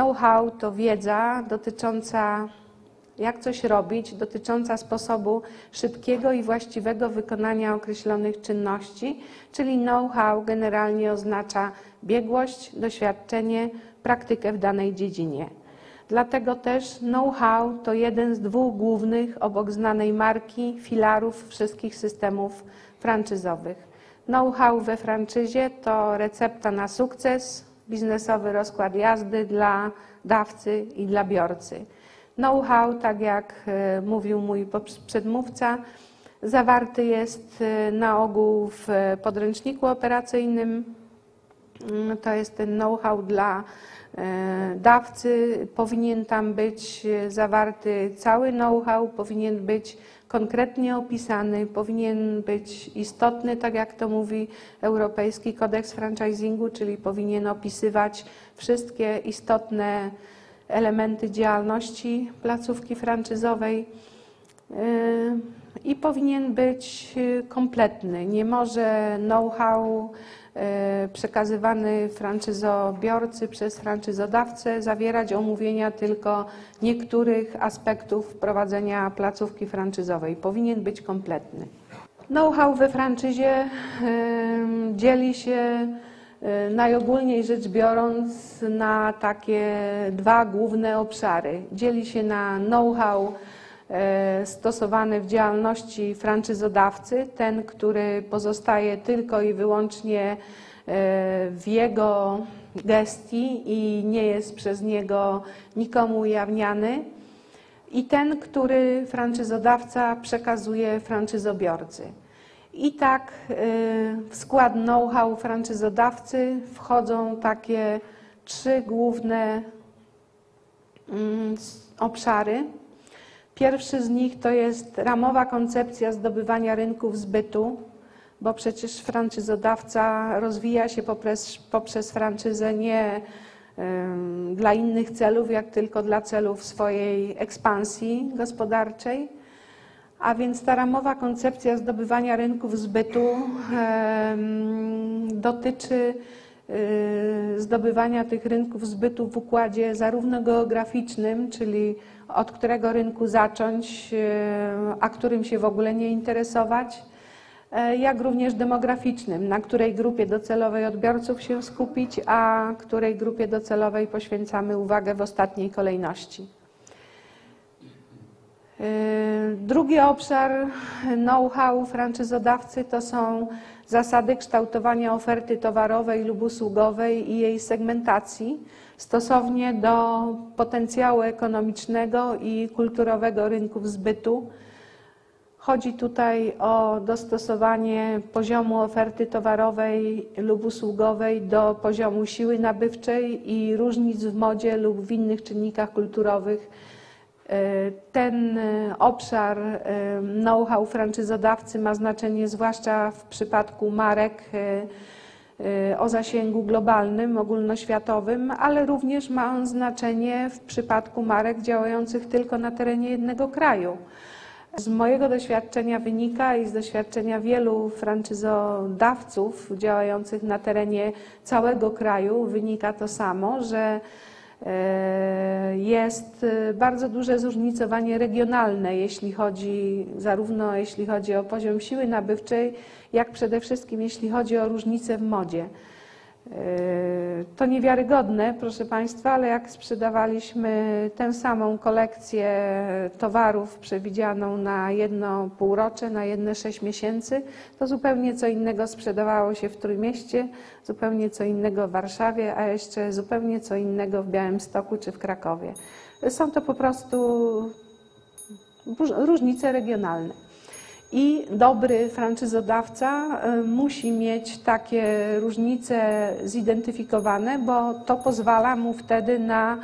Know-how to wiedza dotycząca, jak coś robić, dotycząca sposobu szybkiego i właściwego wykonania określonych czynności, czyli know-how generalnie oznacza biegłość, doświadczenie, praktykę w danej dziedzinie. Dlatego też know-how to jeden z dwóch głównych, obok znanej marki, filarów wszystkich systemów franczyzowych. Know-how we franczyzie to recepta na sukces, biznesowy rozkład jazdy dla dawcy i dla biorcy. Know-how, tak jak mówił mój przedmówca, zawarty jest na ogół w podręczniku operacyjnym. To jest ten know-how dla dawcy. Powinien tam być zawarty cały know-how, powinien być konkretnie opisany, powinien być istotny, tak jak to mówi Europejski Kodeks Franchisingu, czyli powinien opisywać wszystkie istotne elementy działalności placówki franczyzowej i powinien być kompletny. Nie może know-how przekazywany franczyzobiorcy przez franczyzodawcę zawierać omówienia tylko niektórych aspektów prowadzenia placówki franczyzowej. Powinien być kompletny. Know-how we franczyzie dzieli się najogólniej rzecz biorąc na takie dwa główne obszary. Dzieli się na know-how stosowany w działalności franczyzodawcy, ten, który pozostaje tylko i wyłącznie w jego gestii i nie jest przez niego nikomu ujawniany, i ten, który franczyzodawca przekazuje franczyzobiorcy. I tak w skład know-how franczyzodawcy wchodzą takie trzy główne obszary. Pierwszy z nich to jest ramowa koncepcja zdobywania rynków zbytu, bo przecież franczyzodawca rozwija się poprzez franczyzę nie dla innych celów, jak tylko dla celów swojej ekspansji gospodarczej. A więc ta ramowa koncepcja zdobywania rynków zbytu dotyczy zdobywania tych rynków zbytu w układzie zarówno geograficznym, czyli od którego rynku zacząć, a którym się w ogóle nie interesować, jak również demograficznym, na której grupie docelowej odbiorców się skupić, a której grupie docelowej poświęcamy uwagę w ostatniej kolejności. Drugi obszar know-how franczyzodawcy to są zasady kształtowania oferty towarowej lub usługowej i jej segmentacji stosownie do potencjału ekonomicznego i kulturowego rynków zbytu. Chodzi tutaj o dostosowanie poziomu oferty towarowej lub usługowej do poziomu siły nabywczej i różnic w modzie lub w innych czynnikach kulturowych. Ten obszar know-how franczyzodawcy ma znaczenie zwłaszcza w przypadku marek o zasięgu globalnym, ogólnoświatowym, ale również ma on znaczenie w przypadku marek działających tylko na terenie jednego kraju. Z mojego doświadczenia wynika i z doświadczenia wielu franczyzodawców działających na terenie całego kraju wynika to samo, że jest bardzo duże zróżnicowanie regionalne, zarówno jeśli chodzi o poziom siły nabywczej, jak przede wszystkim jeśli chodzi o różnice w modzie. To niewiarygodne, proszę Państwa, ale jak sprzedawaliśmy tę samą kolekcję towarów przewidzianą na jedno półrocze, na jedne 6 miesięcy, to zupełnie co innego sprzedawało się w Trójmieście, zupełnie co innego w Warszawie, a jeszcze zupełnie co innego w Białymstoku czy w Krakowie. Są to po prostu różnice regionalne. I dobry franczyzodawca musi mieć takie różnice zidentyfikowane, bo to pozwala mu wtedy na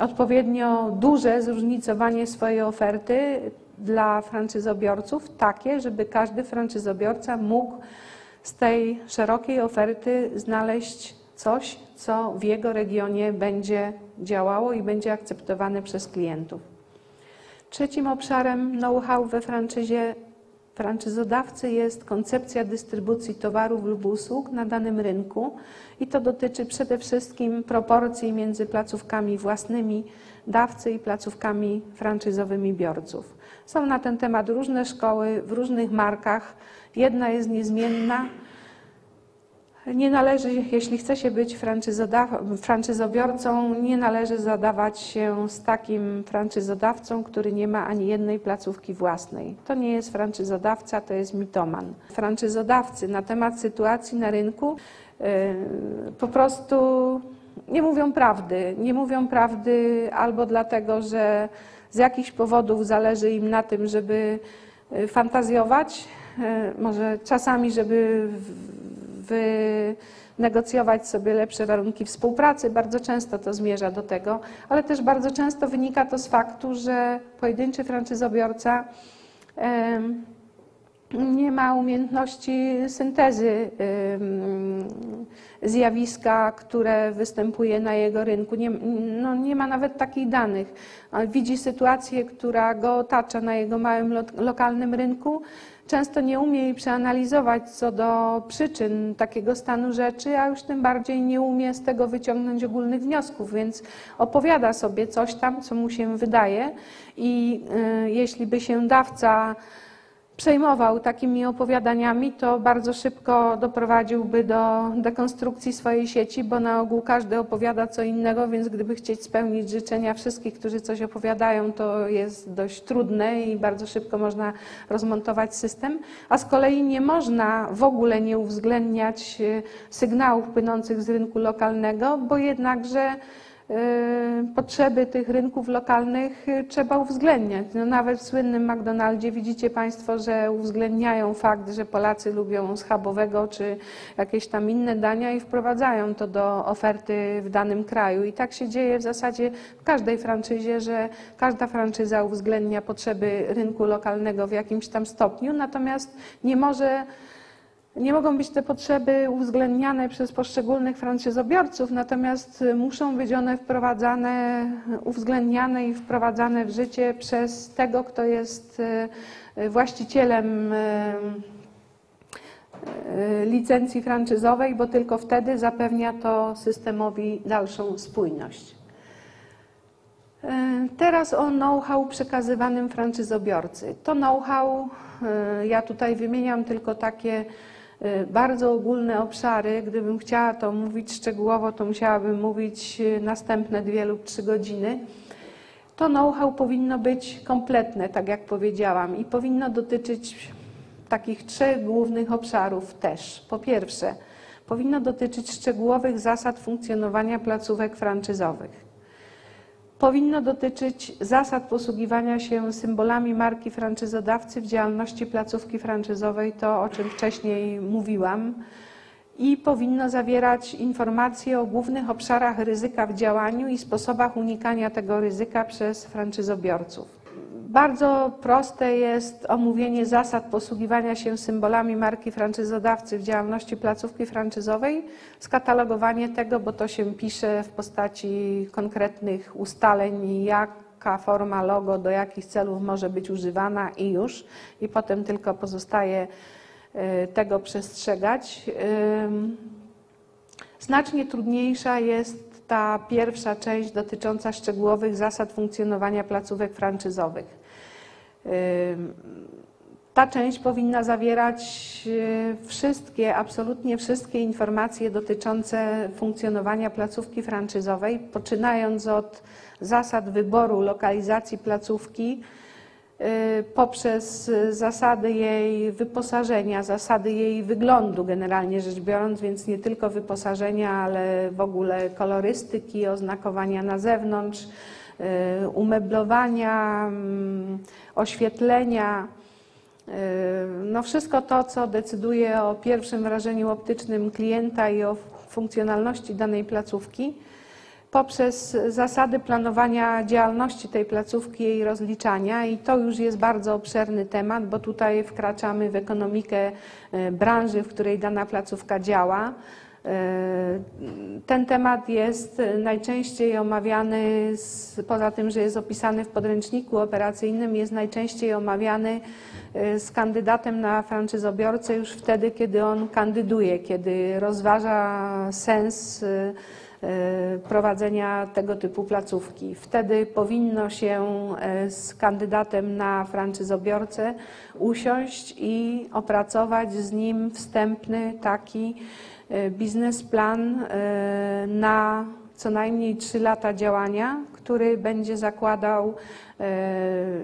odpowiednio duże zróżnicowanie swojej oferty dla franczyzobiorców, takie, żeby każdy franczyzobiorca mógł z tej szerokiej oferty znaleźć coś, co w jego regionie będzie działało i będzie akceptowane przez klientów. Trzecim obszarem know-how we franczyzie franczyzodawcy jest koncepcja dystrybucji towarów lub usług na danym rynku i to dotyczy przede wszystkim proporcji między placówkami własnymi dawcy i placówkami franczyzowymi biorców. Są na ten temat różne szkoły w różnych markach. Jedna jest niezmienna. Nie należy, jeśli chce się być franczyzobiorcą, nie należy zadawać się z takim franczyzodawcą, który nie ma ani jednej placówki własnej. To nie jest franczyzodawca, to jest mitoman. Franczyzodawcy na temat sytuacji na rynku po prostu nie mówią prawdy. Nie mówią prawdy albo dlatego, że z jakichś powodów zależy im na tym, żeby fantazjować, może czasami, żeby wynegocjować sobie lepsze warunki współpracy. Bardzo często to zmierza do tego, ale też bardzo często wynika to z faktu, że pojedynczy franczyzobiorca nie ma umiejętności syntezy zjawiska, które występuje na jego rynku. Nie ma nawet takich danych. Widzi sytuację, która go otacza na jego małym lokalnym rynku. Często nie umie jej przeanalizować co do przyczyn takiego stanu rzeczy, a już tym bardziej nie umie z tego wyciągnąć ogólnych wniosków, więc opowiada sobie coś tam, co mu się wydaje i jeśli by się dawca przejmował takimi opowiadaniami, to bardzo szybko doprowadziłby do dekonstrukcji swojej sieci, bo na ogół każdy opowiada co innego, więc gdyby chcieć spełnić życzenia wszystkich, którzy coś opowiadają, to jest dość trudne i bardzo szybko można rozmontować system. A z kolei nie można w ogóle nie uwzględniać sygnałów płynących z rynku lokalnego, bo jednakże potrzeby tych rynków lokalnych trzeba uwzględniać. No nawet w słynnym McDonaldzie widzicie Państwo, że uwzględniają fakt, że Polacy lubią schabowego czy jakieś tam inne dania i wprowadzają to do oferty w danym kraju. I tak się dzieje w zasadzie w każdej franczyzie, że każda franczyza uwzględnia potrzeby rynku lokalnego w jakimś tam stopniu, natomiast nie mogą być te potrzeby uwzględniane przez poszczególnych franczyzobiorców, natomiast muszą być one uwzględniane i wprowadzane w życie przez tego, kto jest właścicielem licencji franczyzowej, bo tylko wtedy zapewnia to systemowi dalszą spójność. Teraz o know-how przekazywanym franczyzobiorcy. To know-how, ja tutaj wymieniam tylko takie bardzo ogólne obszary. Gdybym chciała to mówić szczegółowo, to musiałabym mówić następne 2 lub 3 godziny. To know-how powinno być kompletne, tak jak powiedziałam, i powinno dotyczyć takich 3 głównych obszarów też. Po pierwsze, powinno dotyczyć szczegółowych zasad funkcjonowania placówek franczyzowych. Powinno dotyczyć zasad posługiwania się symbolami marki franczyzodawcy w działalności placówki franczyzowej, to o czym wcześniej mówiłam, i powinno zawierać informacje o głównych obszarach ryzyka w działaniu i sposobach unikania tego ryzyka przez franczyzobiorców. Bardzo proste jest omówienie zasad posługiwania się symbolami marki franczyzodawcy w działalności placówki franczyzowej, skatalogowanie tego, bo to się pisze w postaci konkretnych ustaleń, jaka forma logo do jakich celów może być używana i już, i potem tylko pozostaje tego przestrzegać. Znacznie trudniejsza jest ta pierwsza część dotycząca szczegółowych zasad funkcjonowania placówek franczyzowych. Ta część powinna zawierać wszystkie, absolutnie wszystkie informacje dotyczące funkcjonowania placówki franczyzowej, poczynając od zasad wyboru lokalizacji placówki, poprzez zasady jej wyposażenia, zasady jej wyglądu generalnie rzecz biorąc, więc nie tylko wyposażenia, ale w ogóle kolorystyki, oznakowania na zewnątrz, umeblowania, oświetlenia. No wszystko to, co decyduje o pierwszym wrażeniu optycznym klienta i o funkcjonalności danej placówki, poprzez zasady planowania działalności tej placówki, jej rozliczania, i to już jest bardzo obszerny temat, bo tutaj wkraczamy w ekonomikę branży, w której dana placówka działa. Ten temat jest najczęściej omawiany, poza tym, że jest opisany w podręczniku operacyjnym, jest najczęściej omawiany z kandydatem na franczyzobiorcę już wtedy, kiedy on kandyduje, kiedy rozważa sens prowadzenia tego typu placówki. Wtedy powinno się z kandydatem na franczyzobiorcę usiąść i opracować z nim wstępny taki biznesplan na co najmniej 3 lata działania, który będzie zakładał,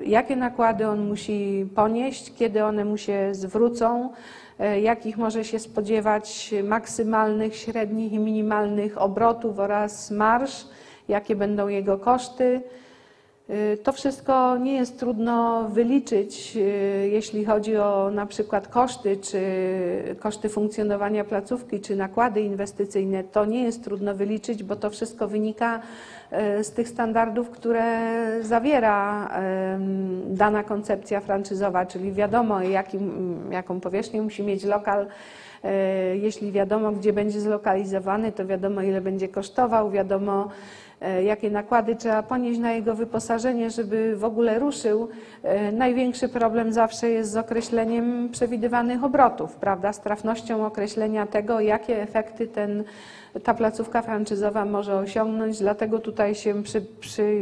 jakie nakłady on musi ponieść, kiedy one mu się zwrócą, jakich może się spodziewać maksymalnych, średnich i minimalnych obrotów oraz marż, jakie będą jego koszty. To wszystko nie jest trudno wyliczyć, jeśli chodzi o na przykład koszty, czy koszty funkcjonowania placówki, czy nakłady inwestycyjne. To nie jest trudno wyliczyć, bo to wszystko wynika z tych standardów, które zawiera dana koncepcja franczyzowa, czyli wiadomo, jaką powierzchnię musi mieć lokal. Jeśli wiadomo, gdzie będzie zlokalizowany, to wiadomo, ile będzie kosztował, wiadomo, jakie nakłady trzeba ponieść na jego wyposażenie, żeby w ogóle ruszył. Największy problem zawsze jest z określeniem przewidywanych obrotów, prawda? Z trafnością określenia tego, jakie efekty ta placówka franczyzowa może osiągnąć. Dlatego tutaj się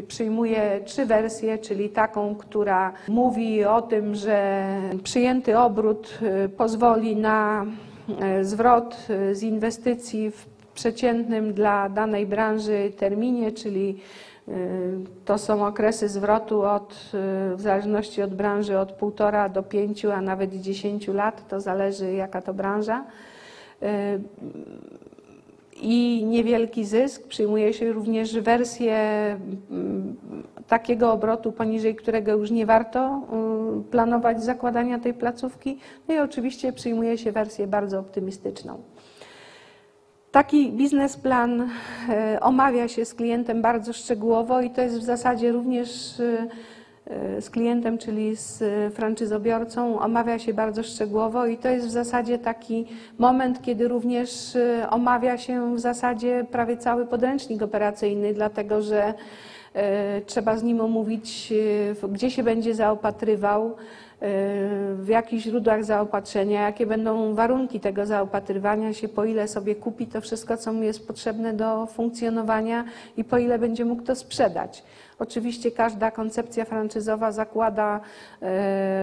przyjmuje 3 wersje, czyli taką, która mówi o tym, że przyjęty obrót pozwoli na zwrot z inwestycji w przeciętnym dla danej branży terminie, czyli to są okresy zwrotu w zależności od branży od 1,5 do 5, a nawet 10 lat, to zależy jaka to branża. I niewielki zysk. Przyjmuje się również wersję takiego obrotu, poniżej którego już nie warto planować zakładania tej placówki. No i oczywiście przyjmuje się wersję bardzo optymistyczną. Taki biznesplan omawia się z klientem bardzo szczegółowo i to jest w zasadzie również z klientem, czyli z franczyzobiorcą, omawia się bardzo szczegółowo i to jest w zasadzie taki moment, kiedy również omawia się w zasadzie prawie cały podręcznik operacyjny, dlatego że trzeba z nim omówić, gdzie się będzie zaopatrywał, w jakich źródłach zaopatrzenia, jakie będą warunki tego zaopatrywania się, po ile sobie kupi to wszystko, co mu jest potrzebne do funkcjonowania i po ile będzie mógł to sprzedać. Oczywiście każda koncepcja franczyzowa zakłada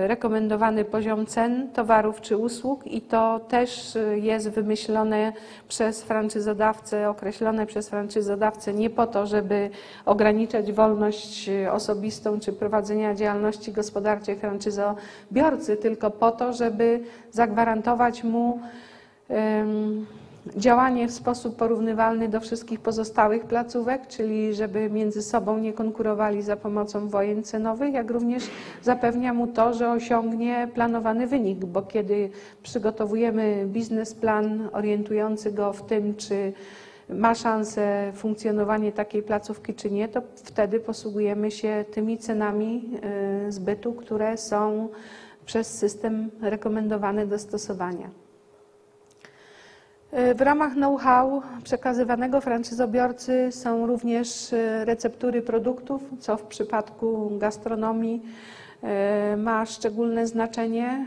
rekomendowany poziom cen towarów czy usług i to też jest wymyślone przez franczyzodawcę, określone przez franczyzodawcę nie po to, żeby ograniczać wolność osobistą czy prowadzenia działalności gospodarczej franczyzobiorcy, tylko po to, żeby zagwarantować mu działanie w sposób porównywalny do wszystkich pozostałych placówek, czyli żeby między sobą nie konkurowali za pomocą wojen cenowych, jak również zapewnia mu to, że osiągnie planowany wynik, bo kiedy przygotowujemy biznesplan orientujący go w tym, czy ma szansę funkcjonowanie takiej placówki, czy nie, to wtedy posługujemy się tymi cenami zbytu, które są przez system rekomendowane do stosowania. W ramach know-how przekazywanego franczyzobiorcy są również receptury produktów, co w przypadku gastronomii ma szczególne znaczenie.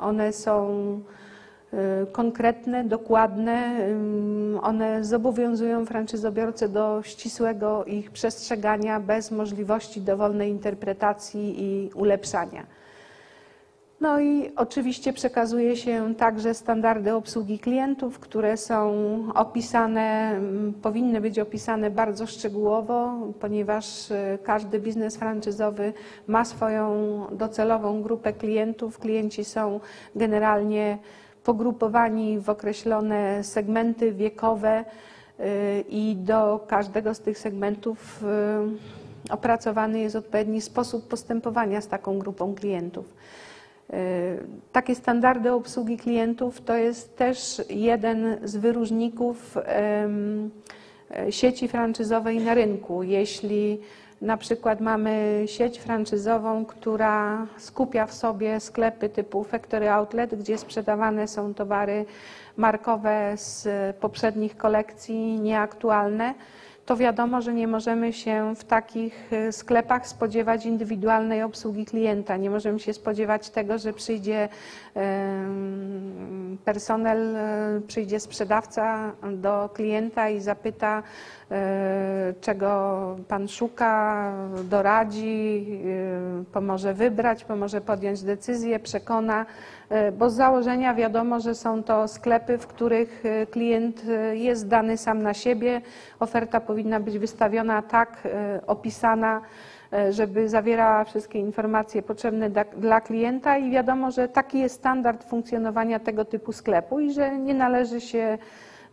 One są konkretne, dokładne, one zobowiązują franczyzobiorcę do ścisłego ich przestrzegania bez możliwości dowolnej interpretacji i ulepszania. No i oczywiście przekazuje się także standardy obsługi klientów, które są opisane, powinny być opisane bardzo szczegółowo, ponieważ każdy biznes franczyzowy ma swoją docelową grupę klientów. Klienci są generalnie pogrupowani w określone segmenty wiekowe i do każdego z tych segmentów opracowany jest odpowiedni sposób postępowania z taką grupą klientów. Takie standardy obsługi klientów to jest też jeden z wyróżników sieci franczyzowej na rynku. Jeśli Na przykład mamy sieć franczyzową, która skupia w sobie sklepy typu Factory Outlet, gdzie sprzedawane są towary markowe z poprzednich kolekcji, nieaktualne. To wiadomo, że nie możemy się w takich sklepach spodziewać indywidualnej obsługi klienta. Nie możemy się spodziewać tego, że przyjdzie personel, przyjdzie sprzedawca do klienta i zapyta, czego pan szuka, doradzi, pomoże wybrać, pomoże podjąć decyzję, przekona, bo z założenia wiadomo, że są to sklepy, w których klient jest dany sam na siebie. Oferta powinna być wystawiona tak, opisana, żeby zawierała wszystkie informacje potrzebne dla klienta i wiadomo, że taki jest standard funkcjonowania tego typu sklepu i że nie należy się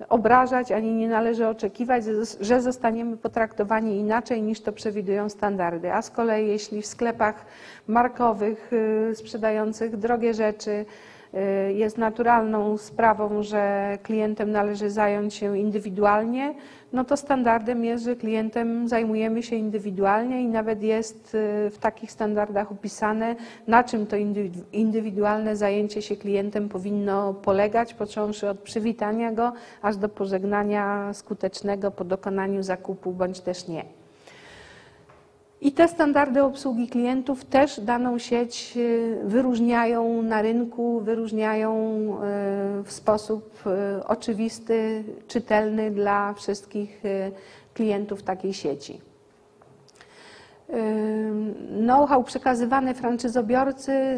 obrażać, ani nie należy oczekiwać, że zostaniemy potraktowani inaczej niż to przewidują standardy. A z kolei jeśli w sklepach markowych sprzedających drogie rzeczy jest naturalną sprawą, że klientem należy zająć się indywidualnie, no to standardem jest, że klientem zajmujemy się indywidualnie i nawet jest w takich standardach opisane, na czym to indywidualne zajęcie się klientem powinno polegać, począwszy od przywitania go, aż do pożegnania skutecznego po dokonaniu zakupu bądź też nie. I te standardy obsługi klientów też daną sieć wyróżniają na rynku, wyróżniają w sposób oczywisty, czytelny dla wszystkich klientów takiej sieci. Know-how przekazywany franczyzobiorcy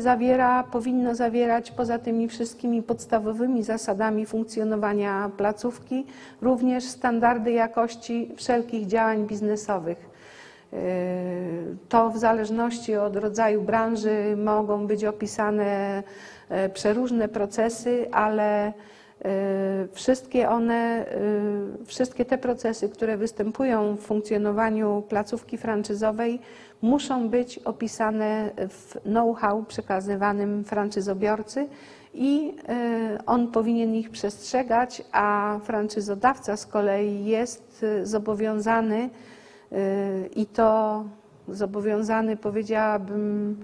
powinno zawierać poza tymi wszystkimi podstawowymi zasadami funkcjonowania placówki również standardy jakości wszelkich działań biznesowych. To w zależności od rodzaju branży mogą być opisane przeróżne procesy, ale wszystkie te procesy, które występują w funkcjonowaniu placówki franczyzowej, muszą być opisane w know-how przekazywanym franczyzobiorcy i on powinien ich przestrzegać, a franczyzodawca z kolei jest zobowiązany, i to zobowiązany, powiedziałabym,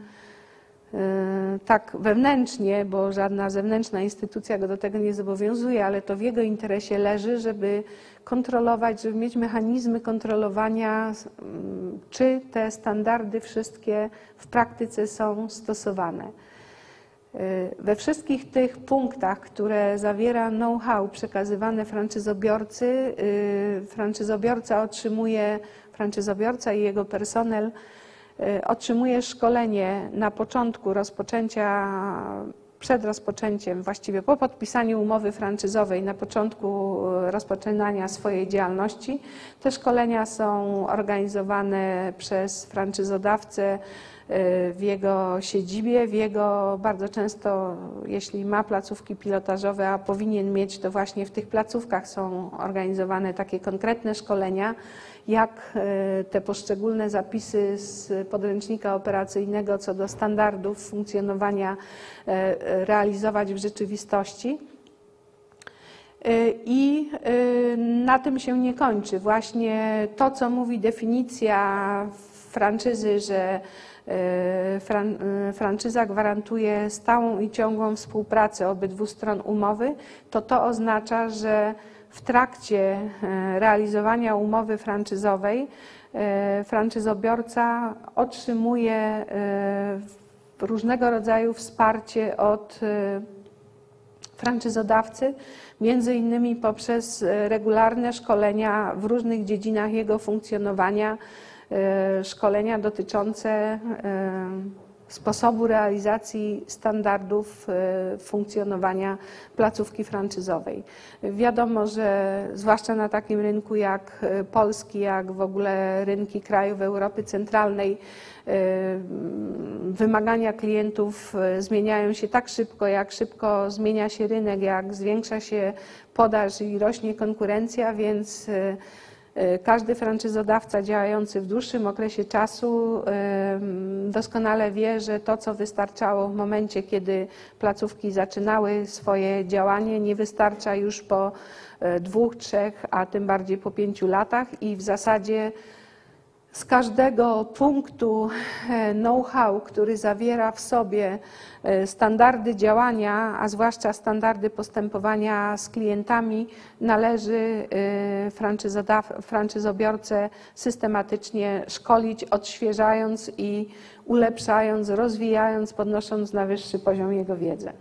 tak wewnętrznie, bo żadna zewnętrzna instytucja go do tego nie zobowiązuje, ale to w jego interesie leży, żeby kontrolować, żeby mieć mechanizmy kontrolowania, czy te standardy wszystkie w praktyce są stosowane. We wszystkich tych punktach, które zawiera know-how przekazywane franczyzobiorcy, franczyzobiorca i jego personel otrzymuje szkolenie na początku rozpoczęcia, przed rozpoczęciem, właściwie po podpisaniu umowy franczyzowej, na początku rozpoczynania swojej działalności. Te szkolenia są organizowane przez franczyzodawcę w jego siedzibie, w jego bardzo często, jeśli ma placówki pilotażowe, a powinien mieć, to właśnie w tych placówkach są organizowane takie konkretne szkolenia, jak te poszczególne zapisy z podręcznika operacyjnego co do standardów funkcjonowania realizować w rzeczywistości. I na tym się nie kończy. Właśnie to, co mówi definicja franczyzy, że franczyza gwarantuje stałą i ciągłą współpracę obydwu stron umowy, to oznacza, że w trakcie realizowania umowy franczyzowej franczyzobiorca otrzymuje różnego rodzaju wsparcie od franczyzodawcy, między innymi poprzez regularne szkolenia w różnych dziedzinach jego funkcjonowania, szkolenia dotyczące sposobu realizacji standardów funkcjonowania placówki franczyzowej. Wiadomo, że zwłaszcza na takim rynku jak polski, jak w ogóle rynki krajów Europy Centralnej, wymagania klientów zmieniają się tak szybko, jak szybko zmienia się rynek, jak zwiększa się podaż i rośnie konkurencja, więc każdy franczyzodawca działający w dłuższym okresie czasu doskonale wie, że to, co wystarczało w momencie, kiedy placówki zaczynały swoje działanie, nie wystarcza już po 2, 3, a tym bardziej po 5 latach i w zasadzie Z każdego punktu know-how, który zawiera w sobie standardy działania, a zwłaszcza standardy postępowania z klientami, należy franczyzobiorcę systematycznie szkolić, odświeżając i ulepszając, rozwijając, podnosząc na wyższy poziom jego wiedzy.